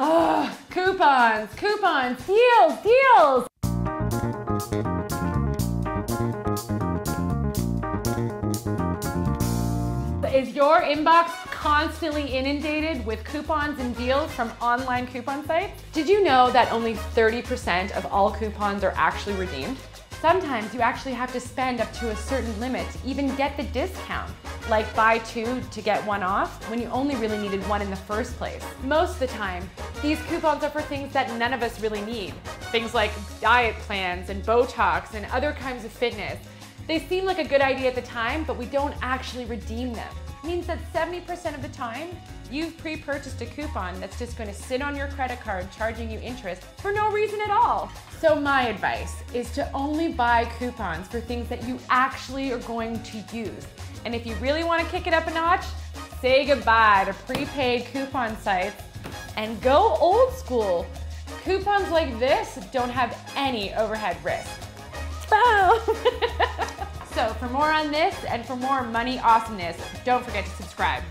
Ugh, coupons, coupons, deals, deals. Is your inbox constantly inundated with coupons and deals from online coupon sites? Did you know that only 30% of all coupons are actually redeemed? Sometimes you actually have to spend up to a certain limit to even get the discount, like buy two to get one off when you only really needed one in the first place. Most of the time, these coupons are for things that none of us really need. Things like diet plans and Botox and other kinds of fitness. They seem like a good idea at the time, but we don't actually redeem them. It means that 70% of the time, you've pre-purchased a coupon that's just going to sit on your credit card charging you interest for no reason at all. So my advice is to only buy coupons for things that you actually are going to use. And if you really want to kick it up a notch, say goodbye to prepaid coupon sites and go old school. Coupons like this don't have any overhead risk. Boom! So for more on this and for more money awesomeness, don't forget to subscribe.